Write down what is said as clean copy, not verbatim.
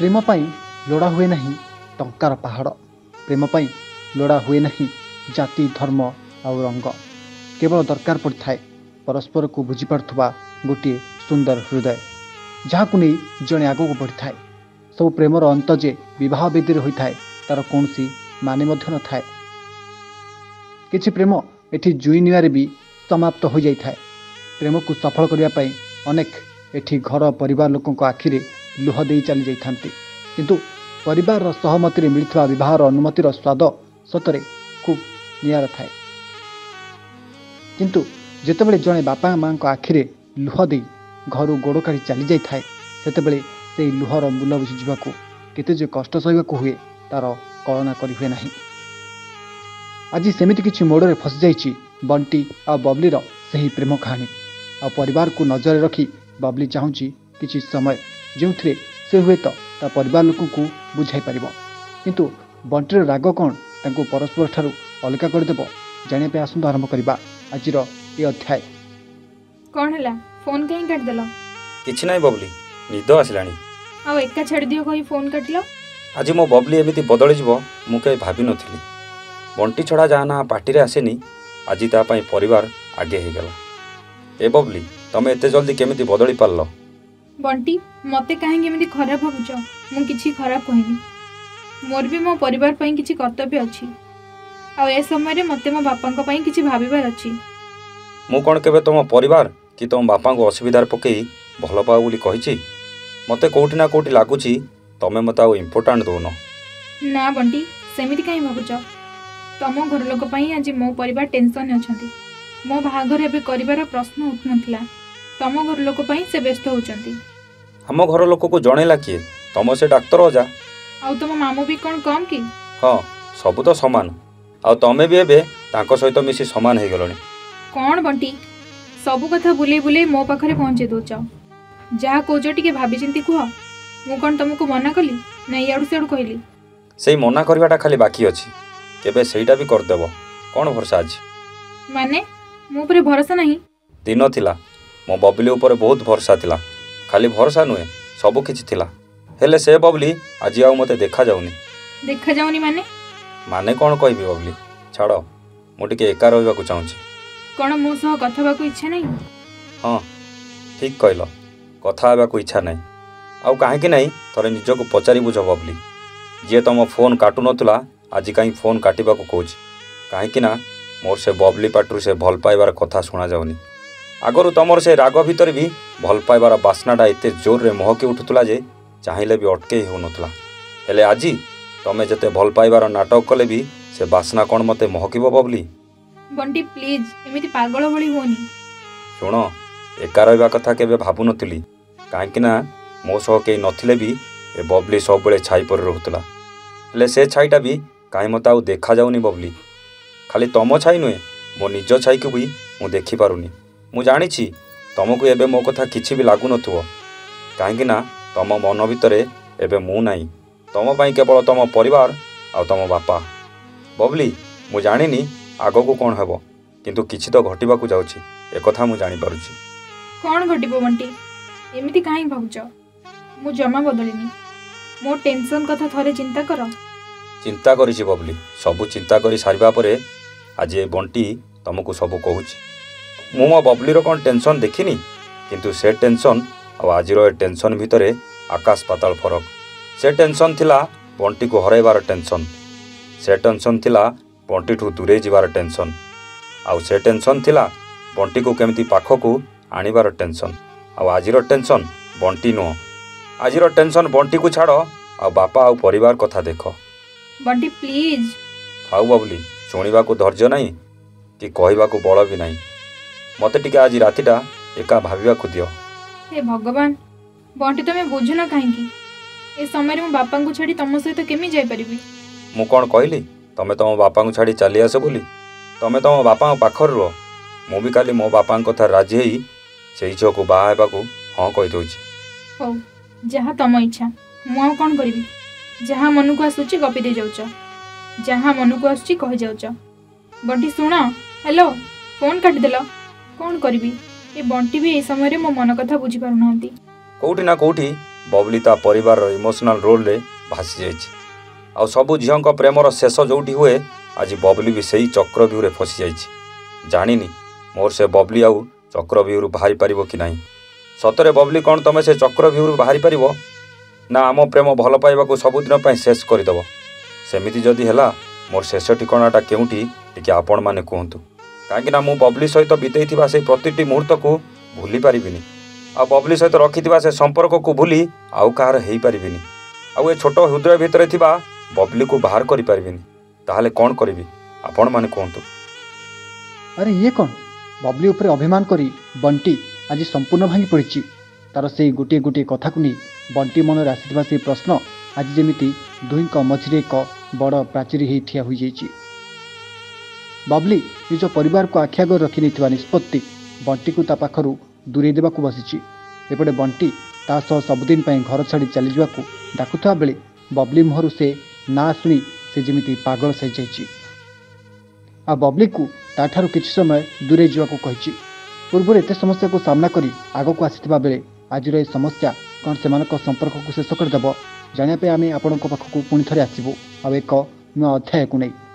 प्रेम पाई लोड़ा हुए नहीं टंकार पहाड़, प्रेम पाई लोड़ा हुए नहीं जाति धर्म आउ रंग। केवल दरकार पड़ता है परस्पर को बुझी पार्थुबा गोटे सुंदर हृदय, जहाँ को नहीं जड़े आग को बढ़ी थाए। सब प्रेमर अंत जे बह बेदी होता है तार कौन मान न थाए। किसी प्रेम एटी जुई निवारे भी समाप्त हो जाए। प्रेम को सफल करने अनेक एटी घर परिवार लोकों आखिरे लुह दे चली जाती, किंतु परिवार सहमति में मिलता बहर अनुमतिर स्वाद सतरे खूब निरा थाए। किंतु जितेबले जड़े बापा माँ आखिरे लुह दे घर गोड़ काढ़ी चली जाए, सेतेबले से लुहर मूल बुझीजा केतेजे कष्ट सहवाक हुए तार कलना करी हुए ना। आज सेमिति किछि मोड़े फसी जाइछि बंटी आ बबलीर सही प्रेम कहानी। आ परिवार को नजर रखी बबली चाहूँगी किछि समय जो थे से हुए तो ता परिवार लोक को बुझाई पार, किंतु बंटीर राग कौन तांको परस्पर ठारू अलग करदेव जानापे। आसंतु आरंभ करबा आजिर ए अध्याय। कौन हैला फोन कहीं काट देलो? किछि नाही बबली, निद आसलानी आ एका छाड़ दियो कहि फोन काटलो। आज मो बबली एमिति बदली जीवो मु कहि भाबी नथिली। बंटी छड़ा जाना पार्टी रे आसेनी आज तापाई परिवार आगे हो गला। ए बबली तमे एते जल्दी केमिति बदली पारलो? बंटी मते काहे केमिति खराब होबुचो? मु किछि खराब कहिनी, मोर भी मो परिवार पई किछि कर्तव्य अछि। आ ए समय रे मते मो बापा को पई किछि भाबिबार अछि। मु कोन केबे तम परिवार कि तम बापा को असुविधार पकेई भलो पाऊ बोली कहिछि? मते कोठी ना कोठी लागुछि तमे मता ओ इम्पोर्टेंट दोनो। ना बंटी सेमिति काहे भाबुचो? तम घर लोक आज मो परिवार टेंशन अच्छा, मो बाघर एवं कर प्रश्न उठुन। तम घर लोक से व्यस्त होती। हम घर लोक को जनला किए? तम से डाक्तर अजा आउ तुम मामू भी कौन कम कि? हाँ सबू तो सामान, आउ तमें भी एवं सहित मिसी सामान हो गल। कौन बंटी सबू कथा बुले बुले मो पाखे पहुँचे दौच? जहाँ कौच टे भाविचिंती कह। मु कौन तुमको मना कली ना इाड़ू सियाड़ू कहली? से मना करवाटा खाली बाकी अच्छी, केबे सेटा भी करदेव कौन भरोसा अच्छे? माने मो पर भरोसा नहीं? दिन थिला मो बबली ऊपर बहुत भरोसा थिला, खाली भरोसा नुहे सब किछि थिला। हेले से बबली आज आउ मते देखा जाउनी। देखा जाउनी माने? माने कौन कहबी बबली, छाड़ मो टिके एका रहबा को चाहूँगी। कौन मो सह कथा बा को इच्छा नहीं? हां ठीक कहलो, कथा बा को इच्छा नहीं। आउ काहे कि नहीं थरे निज को पचारि बुझो बबली, जे तम फोन काटु नतुला आज कहीं फोन काटा को कौच? कहीं मोर से बबली पाटू से भल पाइबार कथा शुणा जाऊनी। आगरू तुमर से राग भितर भी भल पाइबार बासनाटा एत जोर रे महकी उठुला जे चाहिए भी अटके हो नथला। हेले आज तमें जते भल पाइबार नाटक कले भी से बासना कौन मते महकिबो बबली? बंटी प्लीज एमिति पागल भली होनी। शुण एका रहिबा कथा केबे भाबु नथली, कहीं मो सह कई नथिले भी ए बबली सब बेले छाई पर रहतला। हेले से छाईटा भी कहीं मत आउ देखा जाऊनी बबली। खाली तम छाई नुहे मो निज छाई को भी मुझे देखिपारुनी। मु जानी तुमको एबे मो कथा किछि भी लागु नथुव, कहीं तम मन भितर एबे मु नाही, तम पाई केवल तम परिवार आ तम बापा। बबली मु जानिनी आगो को कौन हेबो, किंतु किछि तो घटिबा को जाउछि ए कथा मु जानि पारुछि। कौन घटिबो बंटी? एमिति काहे भाबुचो? मु जमा बदलिनी। मो टेंशन कथा थरे चिंता कर। चिंता करिछि बबली, सबू चिंता करी सारिबा परे आज बंटी तुमको सबू कहूछि। मु मो बबलीर कौन टेंशन देखिनी, किंतु से टेंशन आ आजिर ए टेंशन भितर आकाश पाताल फरक। से टेंशन थिला बंटी को हराइबार टेंशन, से टेंशन थिला बंटी ठू दूरे जिबार टेंशन, आउ से टेंशन थिला बंटी को केमती पाखकू आनिबार टेंशन। आ आजिर टेंशन बंटी नुह, आजिर टेंशन बंटी को छाड़ आ बापा आउ परिवार कथा देख। बंटी प्लीज थाऊ बबली, शुणा को धैर्य ना कि कहवा को बल भी ना। मत टे आज रातिटा एका भाविया को दियो। हे भगवान बंटी तुम्हें बुझुना कहीं ए समय मो बापा को छाड़ी तुम सहित केमी जापर? मु कौन कहली तमें तुम बापा को छाड़ी चली आस बोली? तमें तुम बापा पाखर रुह, मु भी खाली मो बापा कथा राजी होई से झील को बाहर हाँ कहीदे। हो जहाँ तम इच्छा, मु आउ कौन करी? जहाँ मन को आसूँ गपी दे जाऊँ, जहाँ मन को आसूँ कही जाऊँ। बंटी शुण हेलो फोन काटिदेल कौन करी? ए बंटी भी ए समय मो मन कथा बुझीपार ना, कौटी ना कौटी बबली ता परिवार इमोशनल रोल रे भासी जाइए। आ सबु झील प्रेमर शेष जोटी हुए आज बबली भी सही चक्रव्यूह रे फसी जाइए। जानिनी मोर से बबली आउ चक्रव्यूह बाहरी पारिबो कि नहीं। सतरे बबली कौन तमें से चक्रव्यूह बाहरी पारिबो ना आम प्रेम भल पाइबाकू सबुदिन शेष करदेव। सेमिति जदि है मोर शेष ठिकणाटा केउटी टिके आपण माने कहतु काहेकि ना मु बबली सहित बीतईथिबा से प्रतिटी मुहूर्त को भूली पारिबिनी। आ बबली सहित रखिथिबा से संपर्क को भूली आउ कार हेई पारिबिनी। आउ ए छोटो हृदय भितरे थिबा बबली को बाहर करि पारिबिनी। ताहले कोन करबी आपण माने कहतु। अरे ये कोन बबली ऊपर अभिमान करी बंटी आज संपूर्ण भांगी पड़िछि। तार से गोटे गोटे कथा को बंटी मन रे आसीथिबा से प्रश्न आज जेमिति दुईक मझिरे एक बड़ प्राचीरी ही ठिया हो जाइए। बबली निज परिवार को आखि आगे रखि नहीं निष्पत्ति बंटी को पाखु दूरे देवा बसी। एपटे बंटी तासह सबुदिन घर छाड़ी चली जावाक डाकुता बेले बबली मुहर से ना शुणी से जमी पागल सही जाइए। आ बबली को ताठार कि समय दूरे जावाक कही पूर्व एत समस्या को सामना करी आग को आसी बेले आज समस्या कौन से संपर्क को शेष करदेव। जानापे आम आपण पाखक पुणि थे आसबू आ एक नया अध्याय को नहीं।